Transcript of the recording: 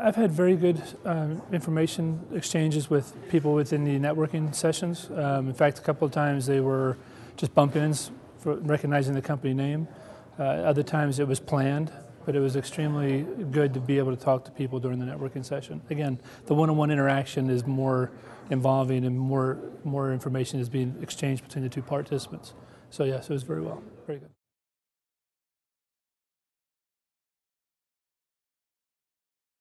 I've had very good information exchanges with people within the networking sessions. In fact, a couple of times they were just bump-ins for recognizing the company name. Other times it was planned, but it was extremely good to be able to talk to people during the networking session. Again, the one-on-one interaction is more involving and more information is being exchanged between the two participants. So yes, it was very well, very good.